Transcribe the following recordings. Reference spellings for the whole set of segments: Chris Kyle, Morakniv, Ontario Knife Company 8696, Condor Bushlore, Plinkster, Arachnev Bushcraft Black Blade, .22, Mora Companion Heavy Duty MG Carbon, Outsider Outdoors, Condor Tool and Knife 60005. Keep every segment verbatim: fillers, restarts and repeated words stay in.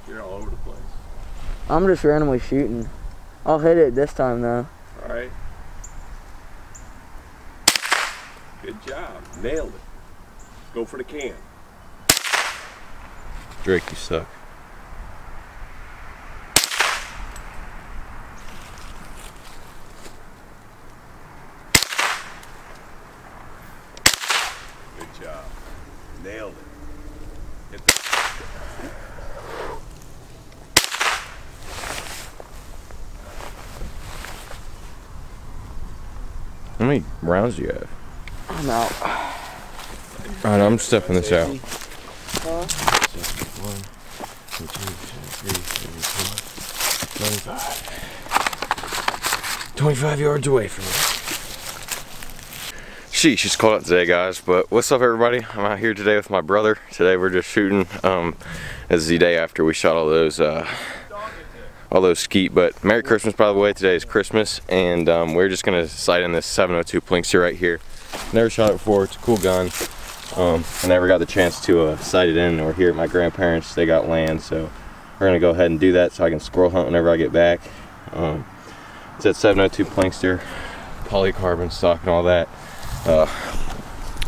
like you're all over the place. I'm just randomly shooting. I'll hit it this time though. All right. Good job. Nailed it. Go for the can. Drake, you suck. Good job. Nailed it. Hit the How many rounds do you have? I'm out. Alright, I'm stepping this out. Huh? one, two, three, four, five, twenty-five yards away from me. Sheesh, it's cold out today, guys, but what's up, everybody? I'm out here today with my brother. Today we're just shooting. Um, this is the day after we shot all those uh, all those skeet, but Merry Christmas, by the way. Today is Christmas, and um, we're just going to sight in this seven oh two Plinkster right here. Never shot it before. It's a cool gun. Um, I never got the chance to uh, sight it in or here at my grandparents. They got land, so we're going to go ahead and do that so I can squirrel hunt whenever I get back. Um, it's at seven oh two Plinkster, polycarbon stock and all that. Uh,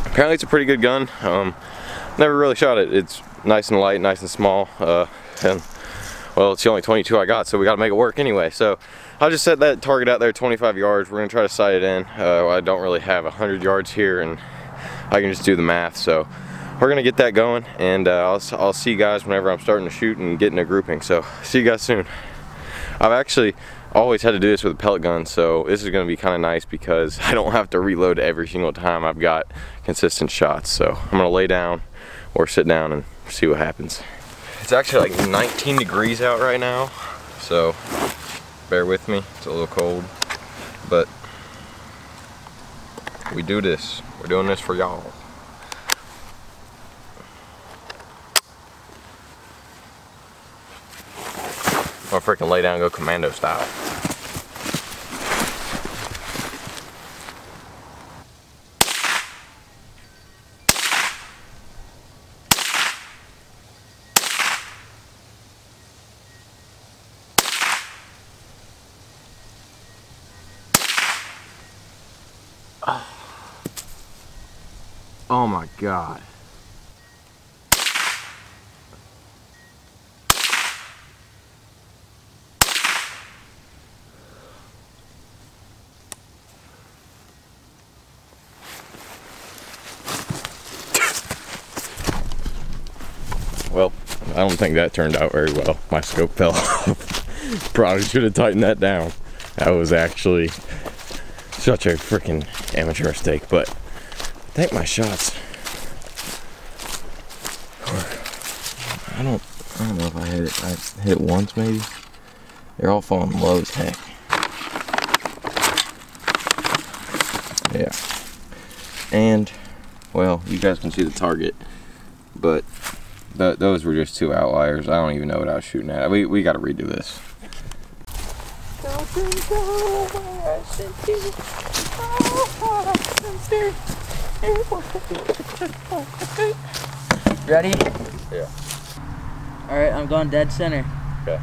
apparently it's a pretty good gun. Um, never really shot it. It's nice and light, nice and small. Uh, and well, it's the only twenty-two I got, so we got to make it work anyway. So I'll just set that target out there twenty-five yards. We're going to try to sight it in. Uh, I don't really have one hundred yards here, and I can just do the math, so we're gonna get that going, and uh, I'll, I'll see you guys whenever I'm starting to shoot and getting a grouping. So see you guys soon. I've actually always had to do this with a pellet gun, so this is gonna be kind of nice because I don't have to reload every single time. I've got consistent shots, so I'm gonna lay down or sit down and see what happens. It's actually like nineteen degrees out right now, so bear with me. It's a little cold, but we do this. We're doing this for y'all. I'm gonna freaking lay down and go commando style. Oh my God. Well, I don't think that turned out very well. My scope fell off. Probably should have tightened that down. That was actually such a freaking amateur mistake, but I think my shots were, I don't, I don't know if I hit it, I hit once maybe. They're all falling low as heck. Yeah. And, well, you guys can see the target, but th those were just two outliers. I don't even know what I was shooting at. We, we gotta redo this. Ready? Yeah. Alright, I'm going dead center. Okay.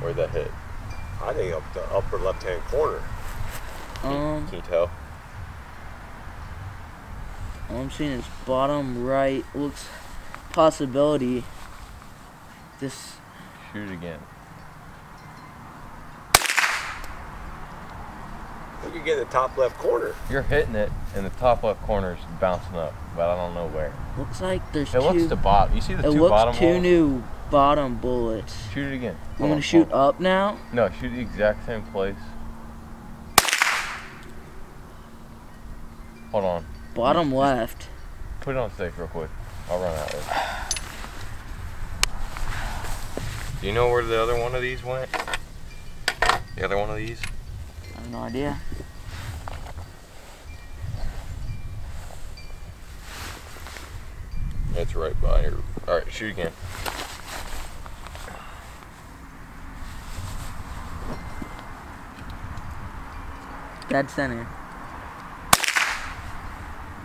Where'd that hit? I think up the upper left hand corner. Um, can you tell? All I'm seeing is bottom right. Looks possibility. This. Shoot it again. You get in the top left corner. You're hitting it, and the top left corner is bouncing up, but I don't know where. Looks like there's it two. It looks the bottom. You see the two bottom bullets? It looks two new bottom bullets. Shoot it again. I'm going to shoot up now? No, shoot the exact same place. Hold on. Bottom just left. Put it on safe real quick. I'll run out of it. Do you know where the other one of these went? The other one of these? I have no idea. That's right by here. Alright, shoot again. Dead center.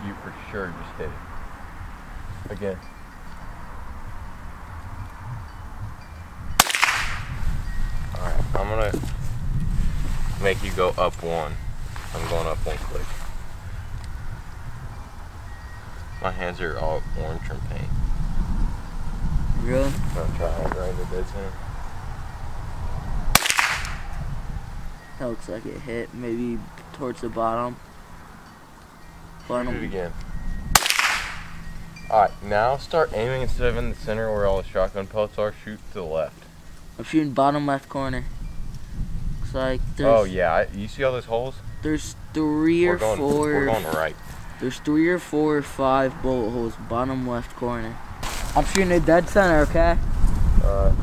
You for sure just hit it. Again. I'm gonna make you go up one. I'm going up one click. My hands are all orange from paint. Really? I'm gonna try hard right at this end. That looks like it hit maybe towards the bottom. Final. Do it again. Alright, now start aiming instead of in the center where all the shotgun pellets are, shoot to the left. I'm shooting bottom left corner. Looks like there's... Oh yeah, you see all those holes? There's three or we're going, four... We're going right. There's three or four or five bullet holes, bottom left corner. I'm shooting a dead center, okay? Alright.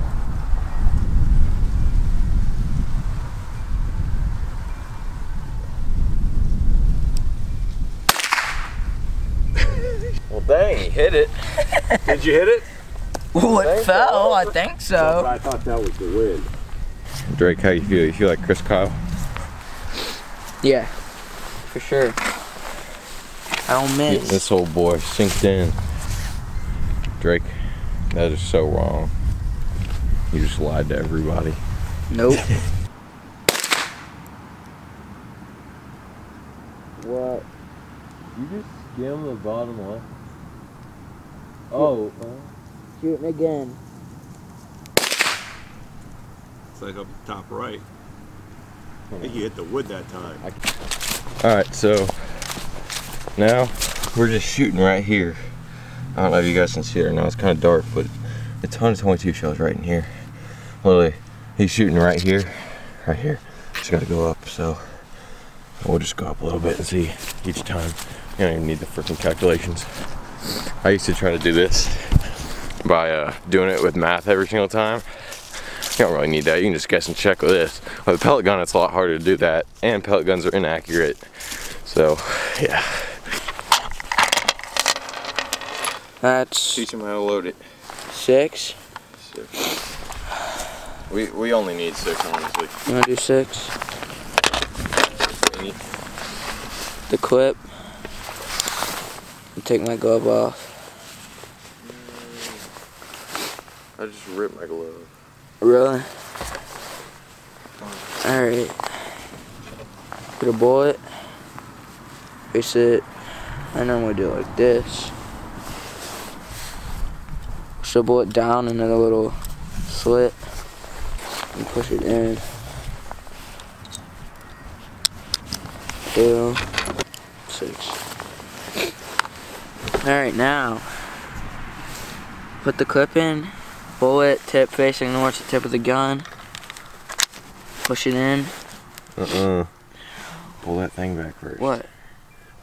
Well, dang, he hit it. Did you hit it? Well, it fell, I think so. I thought that was the wind. Drake, how you feel? You feel like Chris Kyle? Yeah, for sure. I don't miss. Getting this old boy sinked in. Drake, that is so wrong. You just lied to everybody. Nope. What? You just skim the bottom left. Oh. Shooting again. It's like up top right. I think you hit the wood that time. Alright, so now we're just shooting right here. I don't know if you guys can see it or not. It's kind of dark, but it's one twenty-two shells right in here. Literally, he's shooting right here, right here. Just got to go up, so we'll just go up a little bit and see each time. You don't even need the freaking calculations. I used to try to do this by uh, doing it with math every single time. You don't really need that. You can just guess and check with this. With a pellet gun, it's a lot harder to do that, and pellet guns are inaccurate. So, yeah. That's... Teach him how to load it. Six? Six. We, we only need six, honestly. You want to do six? The clip. I'll take my glove off. I just ripped my glove. Really? Alright. Get a bullet. Face it. I normally do it like this. So bullet down and then a little slit and push it in. Two, six. Alright, now put the clip in, bullet tip facing towards the tip of the gun, push it in. Uh-uh. Pull that thing back first. What?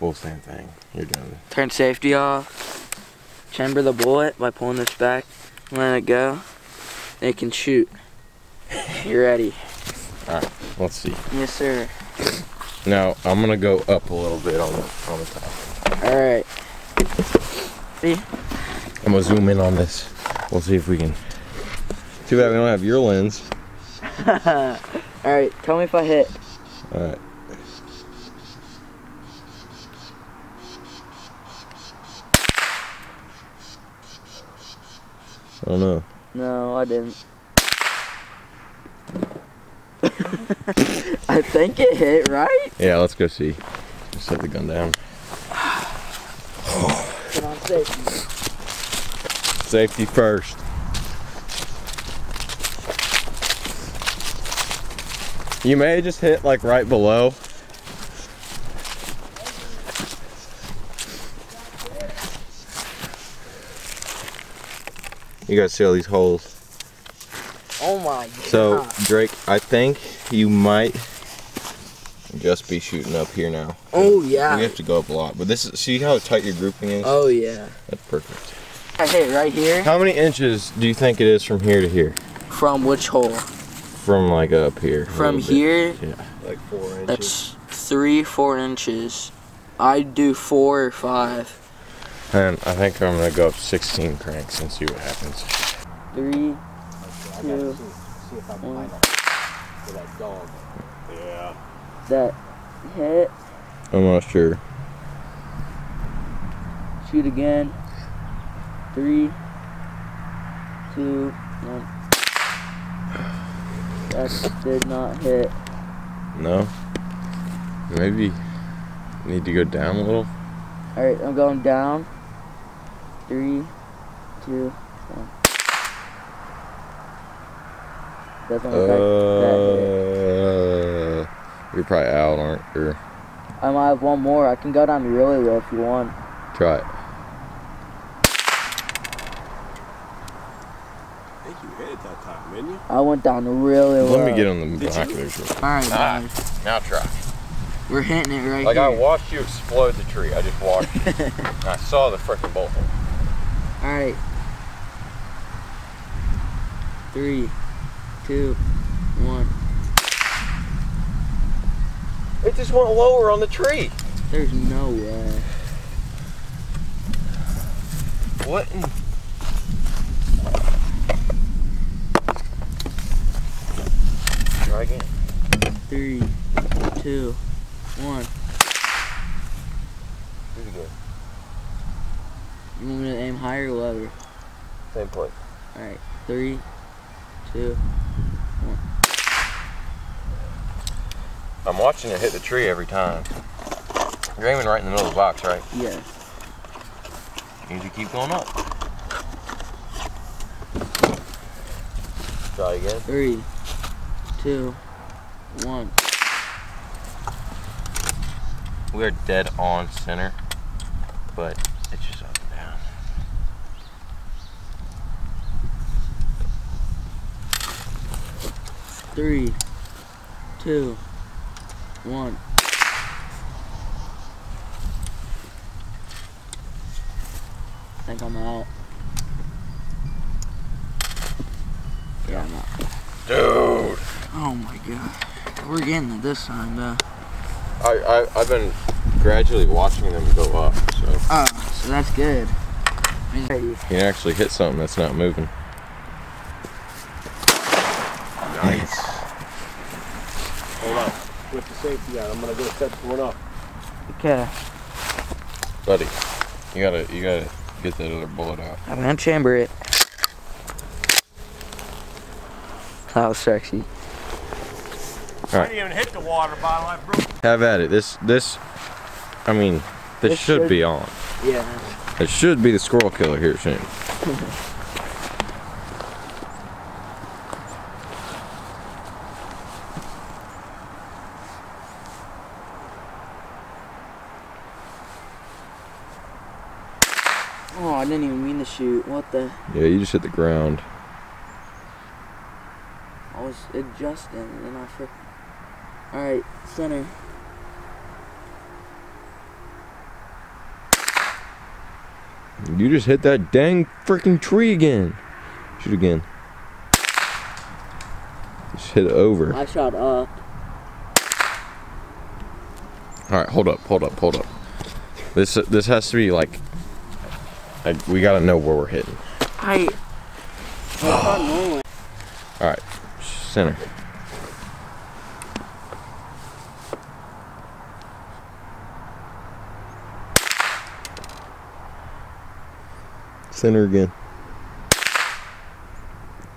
Well, same thing. You're doing it. Turn safety off. Chamber the bullet by pulling this back and letting it go. Then it can shoot. You're ready. Alright, let's see. Yes, sir. Now, I'm going to go up a little bit on the, on the top. Alright. See? I'm going to zoom in on this. We'll see if we can. Too bad we don't have your lens. Alright, tell me if I hit. Alright. I don't know. No, I didn't. I think it hit, right? Yeah, let's go see. Just set the gun down. Put on safety. Safety first. You may just hit like right below. You guys see all these holes. Oh my god. So, Drake, I think you might just be shooting up here now. Oh yeah. We have to go up a lot. But this is, see how tight your grouping is? Oh yeah. That's perfect. I hit right here. How many inches do you think it is from here to here? From which hole? From like up here. From here? Yeah. Like four inches. That's three, four inches. I'd do four or five. And I think I'm going to go up sixteen cranks and see what happens. Three, two, one. Yeah. That hit. I'm not sure. Shoot again. Three, two, one. That did not hit. No? Maybe need to go down a little? Alright, I'm going down. Three, two, one. Doesn't look uh, like that. Uh, you're probably out, aren't you? I might have one more. I can go down really low if you want. Try it. I think you hit it that time, didn't you? I went down really low. Let me get on the binoculars. Alright, guys. Now try. We're hitting it right like here. Like I watched you explode the tree. I just watched you. And I saw the freaking bolt. Alright. Three, two, one. It just went lower on the tree. There's no way. What in... Try again. Three, two, one. Do it again. You want me to aim higher or lower? Same place. Alright, three, two, one. I'm watching it hit the tree every time. You're aiming right in the middle of the box, right? Yeah. You need to keep going up. Try again. Three, two, one. We are dead on center, but it's just up and down. Three, two, one. I think I'm out. Yeah, I'm out. Dude! Oh my god. We're getting it this time though. I, I, I've been gradually watching them go up, so. Oh, so that's good. You can actually hit something that's not moving. Nice. Hold on. With the safety on, I'm gonna go set this one up. Okay. Buddy, you gotta you gotta get that other bullet out. I'm gonna chamber it. That was sexy. All right. I didn't even hit the water bottle. I broke. Have at it. This this, I mean, this, this should, should be on. Yeah. It should be the squirrel killer here soon. Oh, I didn't even mean to shoot. What the? Yeah, you just hit the ground. I was adjusting and then I freaking. Alright, center. You just hit that dang freaking tree again. Shoot again. Just hit it over. I shot up. Alright, hold up, hold up, hold up. This this has to be like... I, we gotta know where we're hitting. I... I Alright, center. Center again.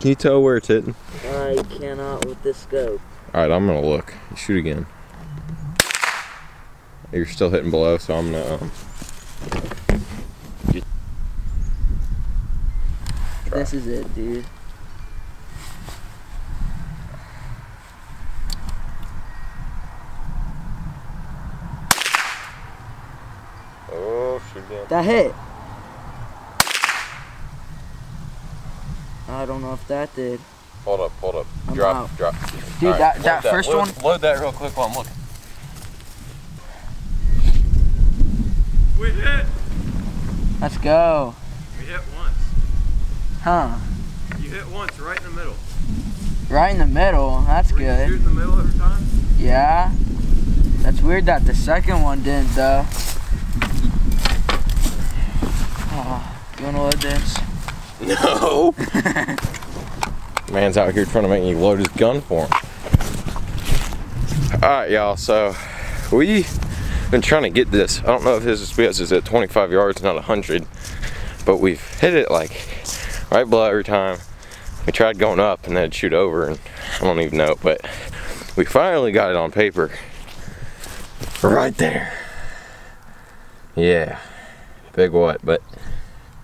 Can you tell where it's hitting? I cannot with this scope. Alright, I'm gonna look. Shoot again. You're still hitting below, so I'm gonna... Um, this is it, dude. Oh, shoot again. That hit! I don't know if that did. Hold up, hold up. I'm drop, out. drop. Dude, right, that, that, that first load, one. Load that real quick while I'm looking. We hit. Let's go. We hit once. Huh. You hit once, right in the middle. Right in the middle, that's Were good. You shoot in the middle every time? Yeah. That's weird that the second one didn't though. Oh, you wanna load this? No! Man's out here trying to make me load his gun for him. Alright, y'all, so we been trying to get this. I don't know if this is because it's at twenty-five yards, not one hundred, but we've hit it like right below every time. we tried going up and then it'd shoot over, and I don't even know, but we finally got it on paper. Right there. Yeah, big what, but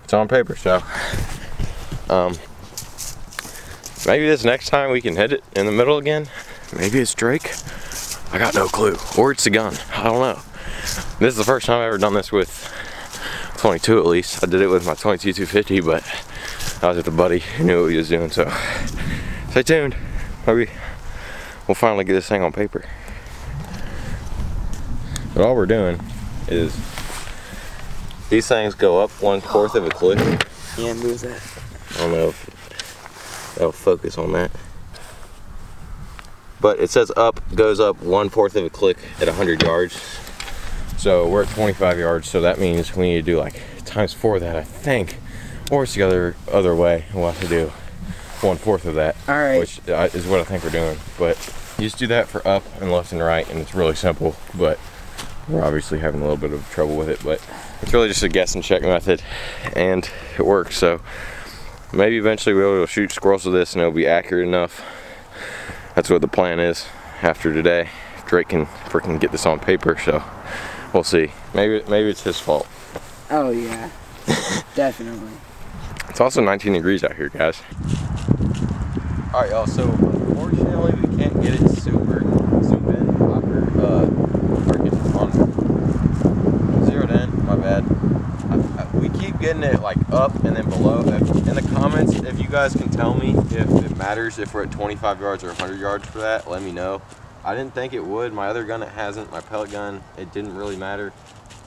it's on paper, so um, maybe this next time we can hit it in the middle again. Maybe it's Drake. I got no clue. Or it's a gun. I don't know. This is the first time I've ever done this with twenty-two, at least. I did it with my twenty-two two fifty, but I was with a buddy who knew what he was doing, so stay tuned. Maybe we'll finally get this thing on paper. But all we're doing is these things go up one-fourth of a click. Yeah, move that. I don't know if that'll focus on that. But it says up, goes up one-fourth of a click at one hundred yards. So we're at twenty-five yards, so that means we need to do like times four of that, I think. Or it's the other, other way, we'll have to do one-fourth of that. All right. Which is what I think we're doing. But you just do that for up and left and right, and it's really simple, but we're obviously having a little bit of trouble with it. But it's really just a guess and check method, and it works. So maybe eventually we'll shoot squirrels with this and it'll be accurate enough. That's what the plan is after today. Drake can freaking get this on paper, so we'll see. Maybe maybe it's his fault. Oh yeah, definitely. It's also nineteen degrees out here, guys. All right, y'all, so unfortunately we can't get it super zoomed in or, uh, or get it on zeroed in, my bad. I, I, we keep getting it like up and then below. In the comments, if you guys can tell me if it matters if we're at twenty-five yards or one hundred yards for that, let me know. I didn't think it would. My other gun, it hasn't. My pellet gun, it didn't really matter.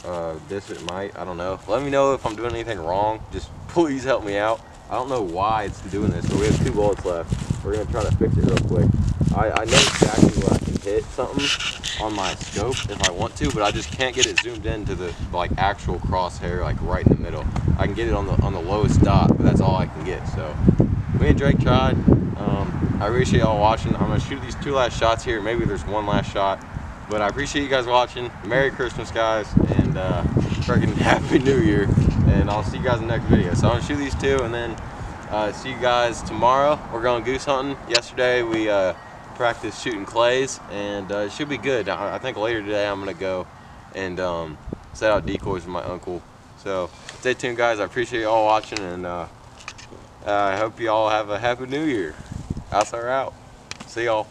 Uh, this, it might. I don't know. Let me know if I'm doing anything wrong. Just please help me out. I don't know why it's doing this, but we have two bullets left. We're going to try to fix it real quick. I, I know exactly where I can hit something on my scope if I want to, but I just can't get it zoomed in to the like actual crosshair, like right in the middle. I can get it on the on the lowest dot, but that's all I can get. So me and Drake tried. Um, I appreciate y'all watching. I'm going to shoot these two last shots here. Maybe there's one last shot. But I appreciate you guys watching. Merry Christmas, guys. And uh, freaking Happy New Year. And I'll see you guys in the next video. So I'm going to shoot these two, and then uh, see you guys tomorrow. We're going goose hunting. Yesterday we uh, practiced shooting clays, and uh, it should be good. I, I think later today I'm going to go and um, set out decoys with my uncle. So stay tuned, guys. I appreciate y'all watching, and uh, I hope you all have a Happy New Year. Outsider out. See y'all.